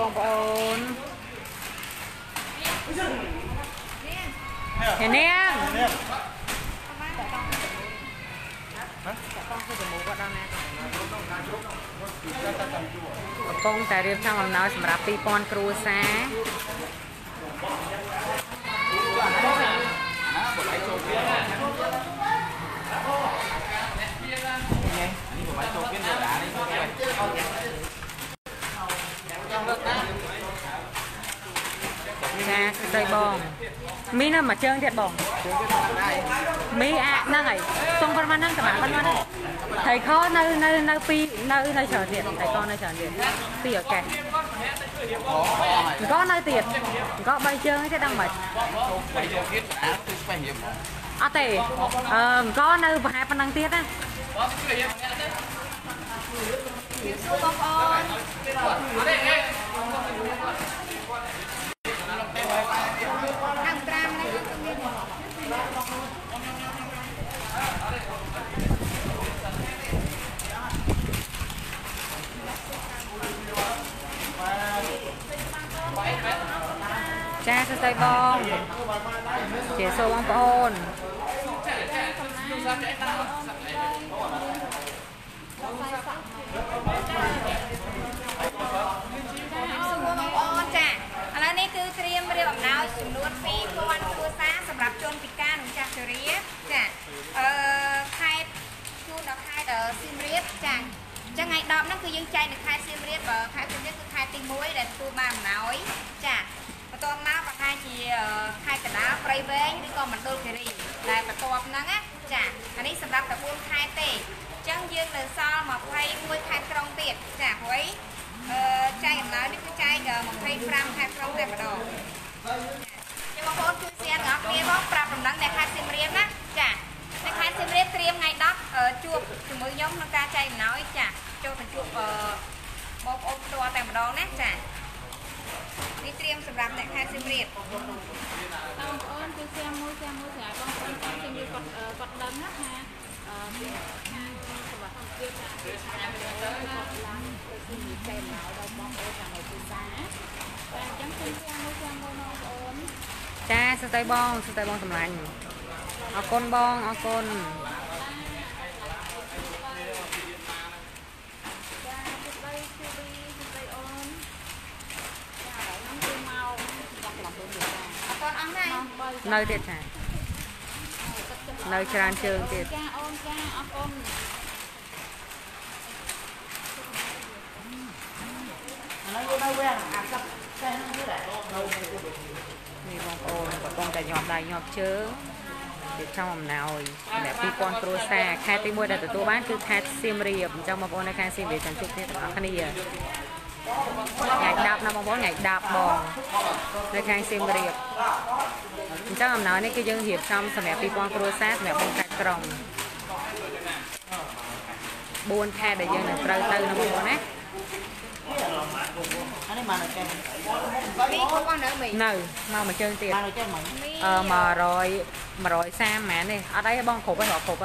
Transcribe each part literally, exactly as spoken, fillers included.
เห็นเนี่ยกงแต่เรียบช่างของเราสำหรับปีปอนครูแซ่ใส่บองมีน่ะมาเชิงเด็ดบองมีอ่ะนั่งไงตรงประมาณนั่งสมัยประมาณนั่งไถ่ข้อในในในปีในในเฉยเด็ดไถ่ข้อในเฉยเด็ดเตี๋ยแกก็ในเตี๋ยก็ใบเชิงให้จะดังไหมอ่ะเต๋อก็ในหายปนังเตี้ยนะจ้าสไตล์บองเสียโซ่บองปอนจ้าและนี่คือเตรียมเรียบร้อยจำนวนปีปอนครูซ่าสำหรับชนพิการจากเรียบจ้าเอ่อใครชูดอกใครเดอซิมเรียบจ้าจะไงดอกนั่นคือยังใจในใครซิมเรียบเอ่อใครซิมเรียบคือใครตีมวยเด็ดตูบ้านน้อยจ้าประตูม้าประตูที่ใครกันนะไพรเวทหรือก็มันโดนเกลียดได้ประตูนั้นอ่ะจ้าอันนี้สำหรับตะปูนใครเตะจังยืนเดินซ้อมมาไพรมวยใครตรงเตียดจ้าหวยใจกับเรานี่คือใจเดิมของไทยฟรัมไทยฟรัมแต่ประดองจะมาโพสคือเซียนกับเรียบว่าปรับลำดับในคาสิมเรียบนะจ้ะในคาสิมเรียบเตรียมไงดักจูบถึงมือยมน้ำตาใจน้อยจ้ะโจถึงจูบบอกอมตัวแต่ประดองนะจ้ะนี่เตรียมสำหรับในคาสิมเรียบต้องเอิญคือเซียนมือเซียนมือเสียต้องเอิญต้องเซียนมือกดกดดันนะฮะจ้าสไตล์บองสไตล์บองสำลันเอาคนบองเอาคนเนยเด็ดค่ะเนยจานเชิงเด็ดนี่บางคนบางคนแต่ยอมได้ยอมเชื่อเด็กชาวมนาอยแบบปีกอนโตแซ่แค่ตีมวยแต่ตัวบ้านคือแค่ซิมเรียบชาวมอญคนในแค่ซิมเรียบฉันชุกนี่ต่างกันนี่อ่ะใหญ่ดับนะบางคนใหญ่ดับบองในแค่ซิมเรียบชาวมนาอยนี่คือยังเหียบชาวสมัยปีกอนโตแซ่แบบวงการกรองบนแค่แต่ยังหนึ่งเตยเตยนะบางคนนะนั่งมามาเจอเตียงเออมาร้อยมาร้อยแซมแมนนี่อะไรบ้องขบไปหรอขบไป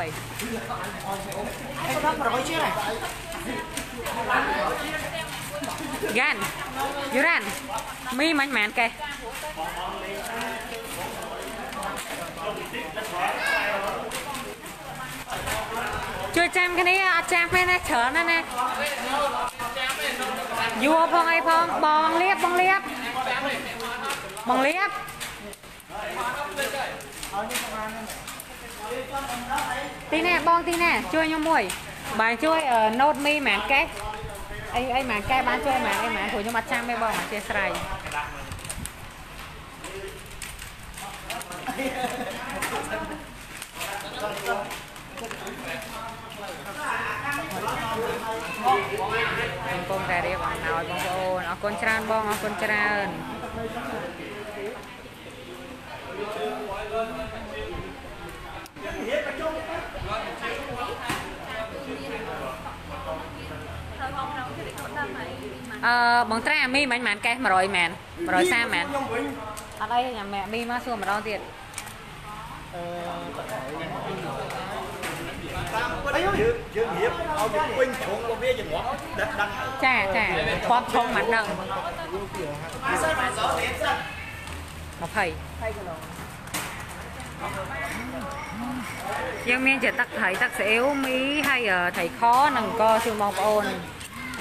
ยันยูรันมีมันแมนแกช่วยแจมกันนี่อาแจมแม่นะเฉินนะนะยัวพองไอ้พองบองเลียบบองเลียบบองเลียบตีแน่บองตีแน่ช่วยยมมวยบานช่วยเอ่อโนดมีแหมแก๊กไอ้ไอ้แหมแก๊กบ้านช่วยแหมไอ้แหมหัวยมัดช่างไม่บองเชียร์ใส่กงแต่เรียบหนาวบองโอนเอาคนจรานบองเอาคนจรานเอ่อบองแตรมีมันมันแกมาร้อยแมนมาร้อยแซมแมนอะไรอย่างแม่มีมาส่วนมาเราเดียด จ้าจ้าความชงมันหนึ่งมาไผ่ยังมีจะตักไถ่ตักเสียวมีให้ไถ่ข้อหนึ่งก็ชูมองปะโอน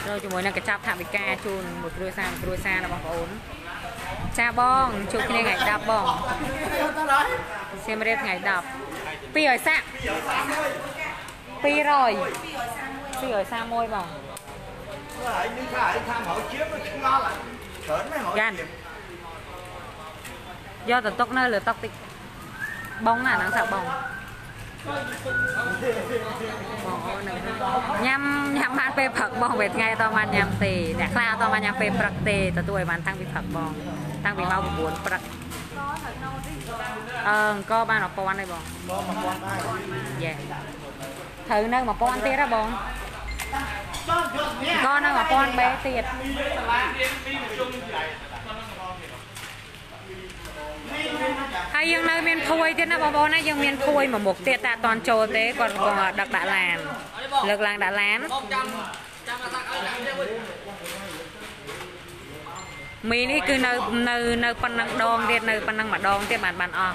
เราจะมวยนั่งกระชับทำอีกแก่ชูนหมดรัวซานรัวซานเรามองปะโอนชาบ้องชูขึ้นไงดับบ้องเซมเรียบไงดับปีเอ๋ยแซะปีรอยปีเอ๋ยซามวยบ้องกันdo tận tóc nơi lửa tóc tịch bóng à nắng sạc bóng nhâm nhâm ăn phê phật bóng về ngay to man nhâm tề nhạc lao to man nhâm phê phật tề từ tuổi bàn thăng bị phật bóng thăng bị mau buồn phật ờ co ban học câu ăn đây bóng yeah thử nơi mà câu ăn tê ra bóng co nơi mà câu ăn bé tiệt hay dương nơi miền Tây thế na bà bò na dương miền Tây mà một tiệt tạ toàn trồ thế còn còn đặc đã làm lực làng đã lán mì này cứ nơi nơi nơi pan năng đòn thế nơi pan năng mà đòn thế bàn bàn o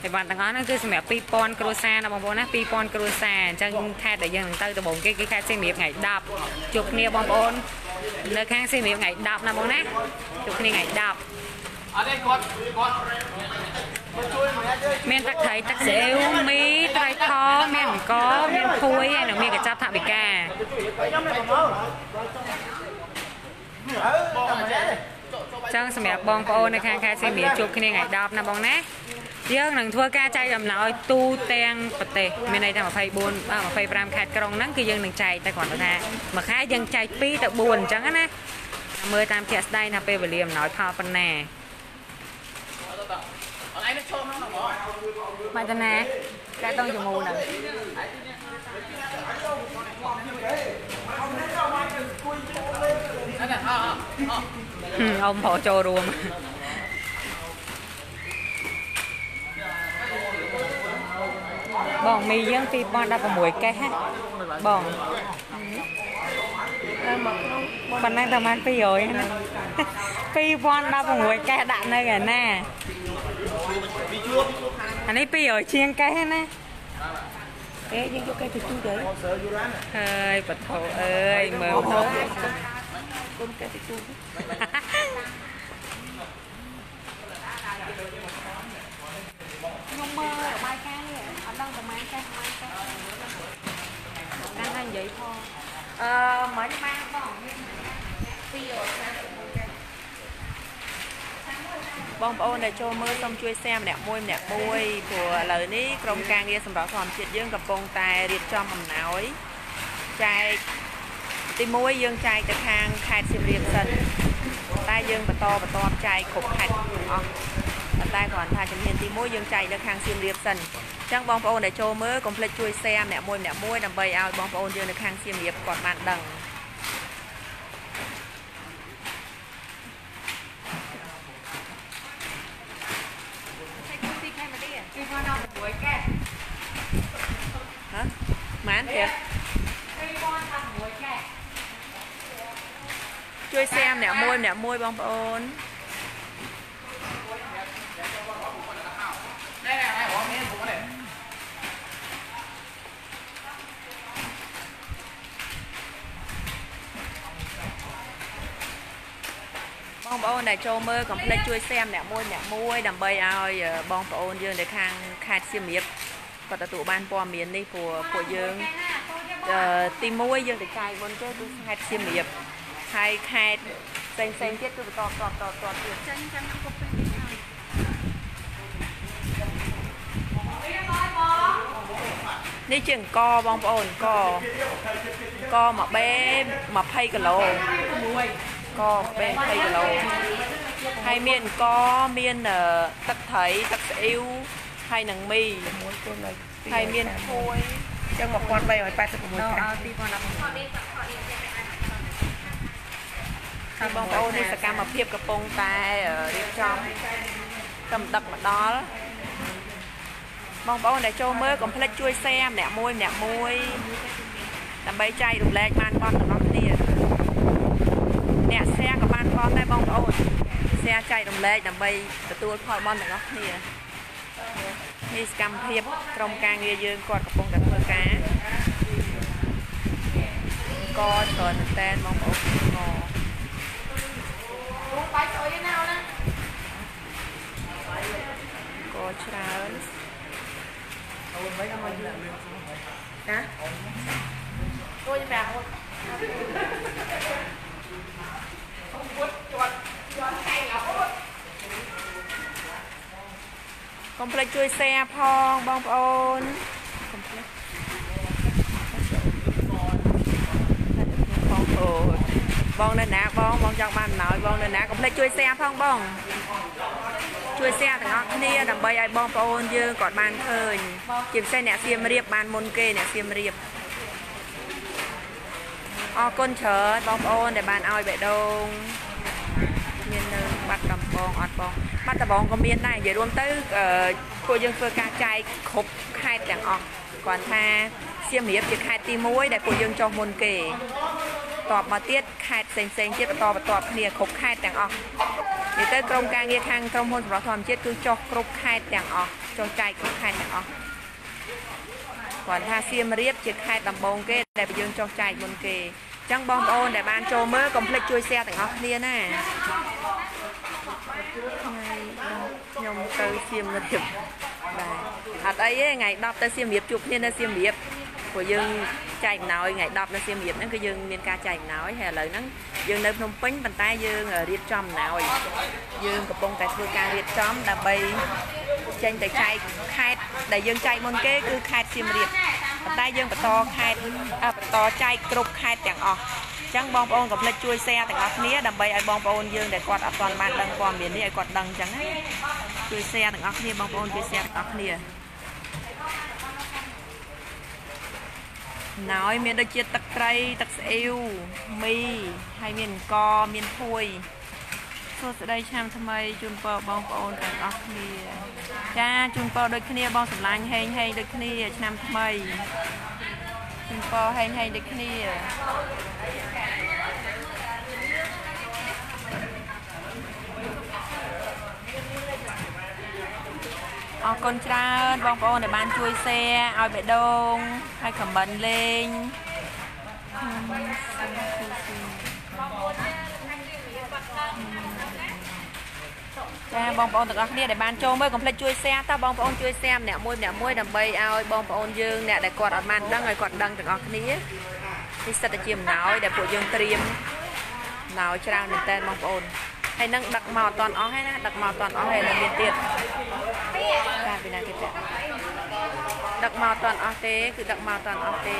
แต่วันต่างๆนั่นคือสมัยปีปอนกรูซานนะบางคนนะปีปอนกรูซานจังแค่แต่ยังหนึ่งเต้าตัวบงกี้กี้แค่เส้นเมียบไงดับจุกเนี่ยบางคนเนื้อแข้งเส้นเมียบไงดับนะบางนะจุกเนี่ยไงดับเมียนตักไทยตักเซลมีไตรท้อเมียนก้อเมียนคุยหนูเมียนกระจับถ่านไปแก่จังสมัยบองโปในแข้งแค่เส้นเมียบจุกเนี่ยไงดับนะบางนะเยอะหนังทั่วกาใจดำน้อยตูเตียงปะเตะไม่ในแต่มาไฟบนมาไฟปรามขาดกรองนั่งคือยังหนึ่งใจแต่ก่อนเราแท้มาแค่ยังใจปีแต่บนจังนะเมื่อตามเทียสได้นะเปเปอร์เลียมน้อยพาวปนแน่มาจะแน่แกต้องอยู่มูน่ะอมพอโจรวมบ่องมียังตีบอลได้ประมวยแก่บ่องปันนั่งทำมันไปโยยนะตีบอลได้ประมวยแก่ด่านเลยกันแน่อันนี้ไปโยยเชียงแก่นะเอ๊ยยังยกแก่ถือตู้เลยเฮ้ยปะโถเอ้ยเมื่อเมื่อก้มแก่ถือตู้mới mang bong bóng để cho mưa xong chui xem nè môi nè môi của lời ní trong càng nghe sầm đỏ còn chuyện dương gặp bông tai điệp cho mầm nói trai tim môi dương trai từ hàng khai xịt điệp sần tai dương và to và to trai khục hạch tai còn thay chấm hiền tim môi dương trai từ hàng xịt điệp sầnจังบองปอนได้โจมเมื่อคอมเพล็กซ์ช่วยแซมเนี่ยมวยเนี่ยมวยนำไปเอาบองปอนเยอะในคางเสียมเรียบกอดมันดังฮะมันเถอะช่วยแซมเนี่ยมวยเนี่ยมวยบองปอนบองโอนได้โจมเมื่อคอมเพล็กซ์ช่วยแซมเนี่ยมวยเนี่ยมวยนำไปเอาบองปอนเยอะในคางขาดเสียมเรียบ ก็จะตัวบ้านปอมเมียนนี่ผัวผัวเยิ้งตีมวยเยิ้งแต่ใจบนก็ดูไฮเซียมแบบไฮไฮเซนเซนเทียดก็ต่อต่อต่อต่อนี่เชียงกอบองปอนกอกอมาเบ้มาไพ่กันเรากอเบ้ไพ่กันเราให้เมียนกอเมียนตักไถตักเอวให้หนังมีให้เมียนโวยจังหวะควันไปไปสักมือกันที่บองปอนนี่สกามาเพียบกระโปรงตาเรียบจอมตำตักมาด้อบองปอนได้โจมเมื่อก่อนพลัดช่วยแซมเนี่ยมวยเนี่ยมวยทำใบใจดูแลบ้านปอนกับน้องตีเนี่ยแซมกับบ้านปอนได้บองปอนแซมใจดูแลทำใบตัวคอยบอลกับน้องตีมีสกามเพียบตรงกลางเยือนกอดกระโปรงดับเบิลก้าก็เชิญแตนบองปอนงอก็เช้านะตัวจะแบบว่าคอมเพล็กซ์ช่วยแซ่พองบองปอนคอมเพล็กซ์บองโอบองเลยนะบองบองจากบ้านหน่อยบองเลยนะคอมเพล็กซ์ช่วยแซ่พองบองช่วยแซ่แต่ก็นี่ดับเบิลไอบองปอนยืนกอดบ้านเคยจีบแซ่เนี่ยเสียมเรียบบ้านมนเกยเนี่ยเสียมเรียบออกก้นเฉิดบองปอนแต่บ้านอ้อยเบดงเมียนนึงบัดกำบองอดบองมาตะบองก็เมียนได้อย่ารวมตื้อพวกยังเฟื่องกาใจครบคายแต่งออกก่อนท่าเสียมเรียบจะคายตีมวยแต่พวกยังจอมนเกยตอบมาเตี้ยคายเซ็งเซ็งเจี๊ยบตอบมาตอบเนี่ยครบคายแต่งออกเดี๋ยวเต้กรงกลางเยี่ยทางกรงพลสำหรับทอมเช็ดคือจอกครบคายแต่งออกจอกใจครบคายแต่งออกก่อนท่าเสียมเรียบจะคายตำบองเกยแต่พวกยังจอกใจมนเกยจังบองโอนแต่บ้านโจเมื่อคอมเพล็กซ์ช่วยแซ่แต่งออกเนี่ยน่ะยมเตยเสียมเรียบอัดไอ้ไงดับเตยเสียมเรียบจุกเนี่ยนะเสียมเรียบหัวยึงใจน้อยไงดับนะเสียมเรียบนั่นก็ยึงเมียนกาใจน้อยแห่เลยนั่นยึงเดินพนมปิ้งปันใต้ยึงเรียบจอมน้อยยึงกระโปรงแต่เพื่อการเรียบจอมดับใบเจนแต่ใจคายแต่ยึงใจมนเก้คือคายเสียมเรียบปันใต้ยึงปัตตอคายปัตตอใจกรุบคายแต่งออกจังบองปอนกับเล็กช่วยแซ่แต่งับนี้ดับใบไอ้บองปอนยืนแต่กอดอัดตอนบ้านดังความเมียนนี่ไอ้กอดดังจังให้ช่วยแซ่แต่งับนี้บองปอนช่วยแซ่แต่งับนี้น้อยเมียนได้เจี๊ยบตะไคร้ตะเอวมีให้เมียนกอเมียนพวยโซสได้ชามทำไมจุนปอบองปอนแต่งับนี้จ้าจุนปอโดยขี้นี้บองสำลังให้ให้โดยขี้นี้ชามทำไมจุนปอให้ให้โดยขี้นี้ออกคนจ้าบองปอนในบ้านช่วยแซ่เอาไปดงให้ขำบันเลงจ้าบองปอนตะกักเนี่ยในบ้านโจมเมื่อก่อนเพลช่วยแซ่ถ้าบองปอนช่วยแซ่เนี่ยมวยเนี่ยมวยดับใบเอาบองปอนยืนเนี่ยได้กอดอัดมันดังไอ้กอดดังตะกักนี้ที่สัตว์เจียมหนาวได้ปวดยืนเตรียมหนาวจ้าหนึ่งแตนบองปอนให้นั่งดักหมอตอนอ้อให้นะดักหมอตอนอ้อให้เราเรียนเตี้ยการเป็นอะไรกันดักหมอตอนอ้อเต้คือดักหมอตอนอ้อเต้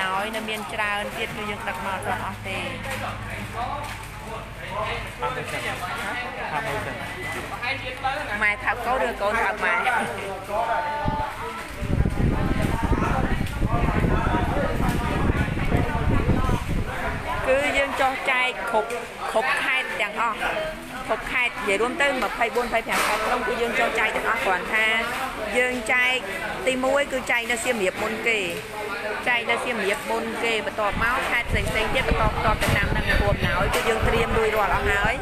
น้อยน้ำเบียนจราเรียนเตี้ยคือยังดักหมอตอนอ้อเต้ไม่ทำก็เดือดก็ทำมาคือยังจอใจขบขบคายอย่างอ่ะขบคายอย่ารวมตึ้งแบบไฟบนไฟแผงไฟต้องคือยังจอใจอย่างอ่ะก่อนฮะยังใจตีมวยคือใจน่าเสียมเรียบบนเกยใจน่าเสียมเรียบบนเกยประตอบเมาส์คายเซ็งเซ็งเจ็บประตอบตอบแต่น้ำน้ำบวมหนาวคือยังเตรียมลุยรอดเอาหาย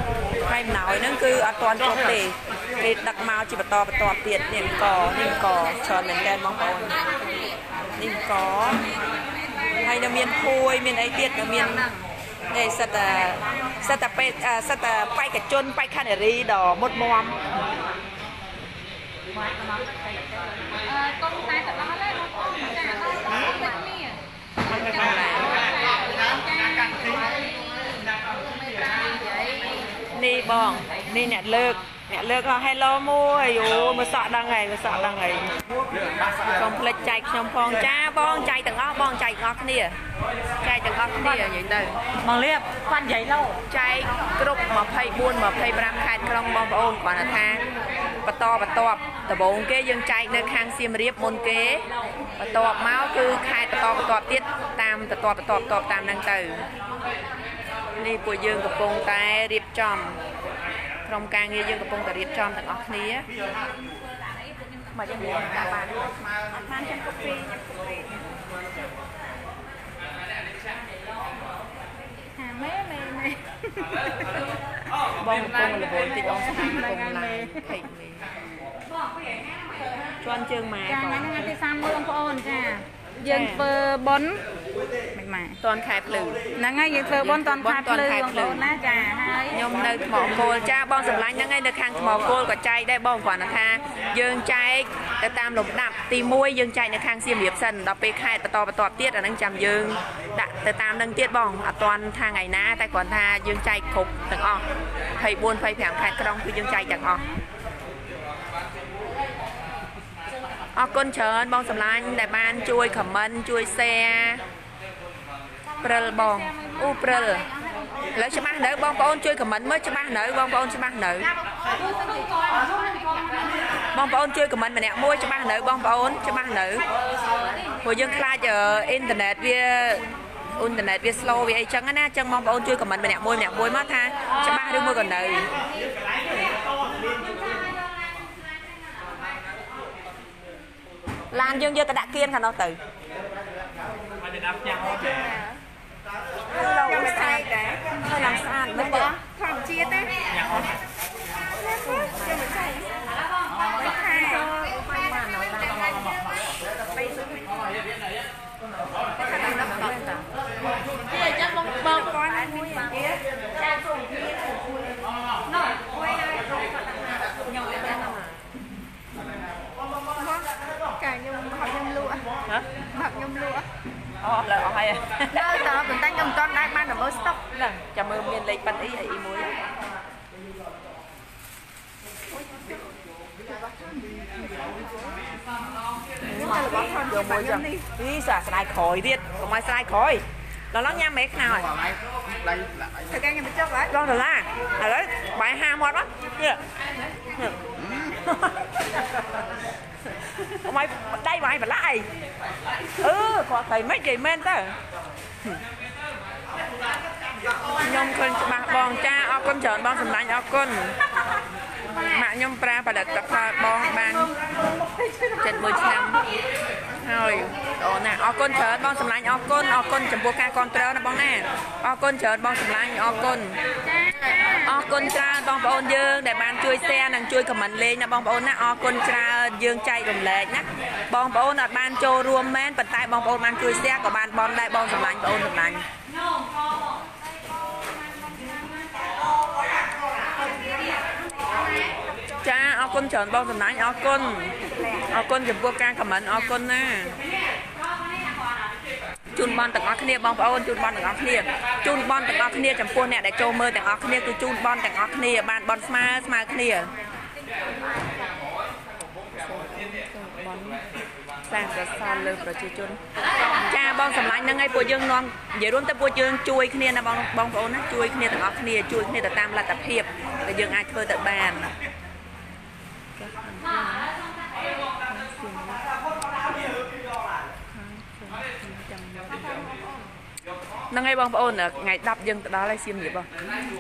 ไฟหนาวนั่นคืออัดตอนจบเตะเตะดักเมาส์จีบประตอบประตอบเตียนนิ่งก่อนิ่งก่อชอนเหมือนแดนมองบอลนิ่งก่อไทยน้ำเมียนพุยเมียนไอเดียน้ำเมียนไอสัตว์สัตว์ไปสัตว์ไปกับจนไปขันอะไรดอกมดมอม นี่บองนี่เนี่ยเลิกเนี่ยเลิกก็ให้ล้อมวยอยู่มาสอดดังไงมาสอดดังไงกองเพลจใจชมพองจ้าบองใจต่างอ้อบองใจงอกนี่ใจต่างอ้อนี่อย่างนี้เลยมองเรียบฟันใหญ่เล่าใจกรุบมาไพ่บุญมาไพ่บรามคายคลองบอมโอนก่อนนะท่าปะตอปะตอบแต่บองเกยังใจในคางเสียมเรียบมนเกปะตอบเมาส์คือคายปะตอปะตอบติดตามปะตอบปะตอบตอบตามนางเต๋อนี่ปวยยืนกับปงแต่เรียบจอมโครงการยืนกับปงแต่เรียบจอมต่างออกนี้มาจากไหนจากบ้านบ้านชั้นกุ๊กปีชั้นกุ๊กปีหาแม่แม่แม่บองปงเลยบองติดองสถานปงลายไข่เมย์ชวนเชิงไม้ก่อนงานงานที่สามเมืองพ่ออุ่นจ้ายืนเฟอบอลตอนขายปลื้มนั่งไงยังเธอบอลตอนขายปลื้มของเราหน้าจ่าให้ยมในหมอกโกลจ้าบอลสำลักนั่งไงในคางหมอกโกลก็ใจได้บอลกว่านะคะยืนใจแต่ตามหลบดับตีมวยยืนใจในคางเสียมเหลียบสันเราไปขายต่อต่อเตี้ยแต่นั่งจำยืนแต่ตามนั่งเตี้ยบอลตอนทางไงนะแต่ก่อนท่ายืนใจครบต่างออกไผ่บนไผ่แผงขายกรองคือยืนใจต่างออกออกก้นเชิญบอลสำลักแต่บ้านช่วยขมันช่วยแซ่เปลือบองอูเปลือแล้วจะมาหน่อยบองบอลช่วยกับมันเมื่อจะมาหน่อยบองบอลจะมาหน่อยบองบอลช่วยกับมันมันเนี่ยมวยจะมาหน่อยบองบอลจะมาหน่อยหัวยังคลาดเจออินเทอร์เน็ตเวียอินเทอร์เน็ตเวียสโลว์เวียจังนะจังบองบอลช่วยกับมันมันเนี่ยมวยเนี่ยมวยมากท่าจะมาหรือมวยก่อนหน่อยลานยังเยอะแต่ดักเกียนค่ะน้องตื่นเราใส่แต่เราหลังสะอาดไม่เด้อขอบชีสนะอ๋อเลยอ๋อให้ได้ต่อถึงตั้งกำต้นได้บ้านเราเมื่อสต๊อกน่ะจะมือมีอะไรปันอีไออีมุ้ยเดี๋ยวมุ้ยจะนี่สาสไลคอยเด็ดของมาสไลคอยเราล้างยามเมฆหน่อยเธอแกยังไม่เจ้าไรลองเถอะล่ะอะไรไปหาหมดวะเนี่ยทำไมได้ไว้แบบไรเออขอใส่ไม่เกยเมนเตอร์ยมคนมาบองจ้าออกก้นเฉินบองสำลักออกก้นมายมปลาประดับตะพาบองบางเจ็ดหมื่นช้ำเฮ้ยโอ้น่ะออกก้นเฉินบองสำลักออกก้นออกก้นจมูกกากรเตลนะบองแน่ออกก้นเฉินบองสำลักออกก้นออกคนชราบองบอลยืงแต่บางช่วยแซ่นางช่วยกับมันเลยนะบองบอลนะออกคนชรายืงใจลมแรงนะบองบอลนัดบางโจรวมแม่นปัตตายบองบอลบางช่วยแซ่กับบางบอลได้บองสำลักบอลสำลักจ้าออกคนเฉินบองสำลักออกคนออกคนจับพวกกลางกับมันออกคนนะจุนบอลแต่งอักเนียบองบอลจุนบอลแต่งอักเนียจุนบอลแต่งอักเนียจำพวกเนี่ยแต่โจมือแต่งอักเนียคือจุนบอลแต่งอักเนียบานบอลสมาสมาเนียสร้างจะสร้างเรื่องประชาชนจ้าบอลสำลักนั่งไงปวดยืงนอนอย่าร่วมแต่ปวดยืงช่วยเนียนะบอลบอลบอลนะช่วยเนียแต่งอักเนียช่วยเนียแต่ตามหลักแต่เพียบแต่ยืงไอเธอแต่แบนนั่งไงบองบอลเนี่ยไงดับยังแต่ดาวไล่เสียมหยิบบ่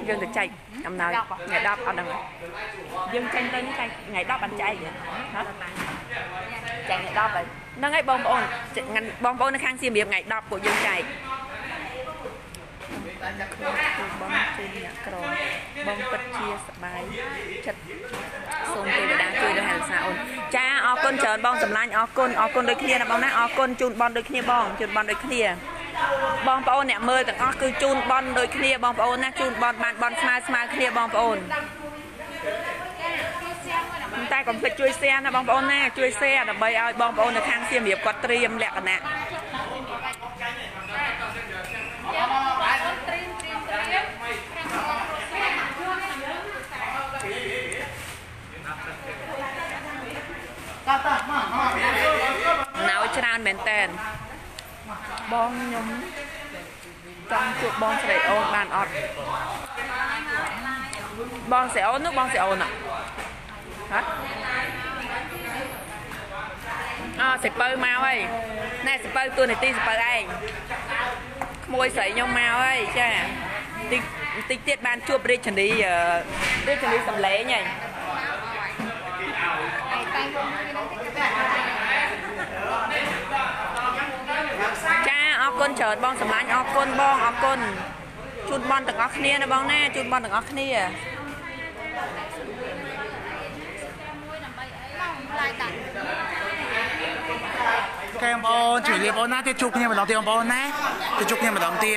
ยังแต่ใจทำนายไงดับอันนั้นยังใจเต้นใจไงดับอันใจฮะใจไงดับเลยนั่งไงบองบอลงานบองบอลในข้างเสียมหยิบไงดับปวดยังใจบองเชียร์กรอบองปัดเชียร์สบายจัดทรงตีดาช่วยด้วยหันสาวจ้าออกคนเฉินบองสำลักออกคนออกคนโดยเคลียร์นะบองนะออกคนจูนบอลโดยเคลียร์บองจูนบอลโดยเคลียร์บองบอลเนี่ยมือแต่ก็คือจูนบอลโดยเคลียร์บองบอลนะจูนบอลบานบอลสมาสมาเคลียร์บองบอลแต่ ก็ไปช่วยแซ่นะบางปอนแน่ช่วยแซ่แต่ใบเอาบางปอนในทางเสียมเดียบก็เตรียมแหลกกันนะน้าวชราเหม็นเต้นบองยมจังจุดบองใส่โอ๊ตบานออดบองใส่โอ๊ตนึกบองใส่โอ๊ตน่ะฮะอ๋อใส่เปอร์มาไว้แน่ใส่เปอร์ตัวในตีใส่เปอร์ไอ้มวยใส่ยองมาไว้ใช่ติ๊กติ๊กเตี้ยบานจุดเรียกฉันดีเรียกฉันดีสำเร็จไงจ้าออกก้นเฉิดบ้องสำลันออกก้นบ้องออกก้นจุดบอลตึกออกเนียนะบ้องแน่จุดบอลตึกออกเนียแกงบอลจุดเรียบบอลนะเตี้ยจุกเนี่ยมันดองเตี้ยบอลนะเตี้ยจุกเนี่ยมันดองเตี้ย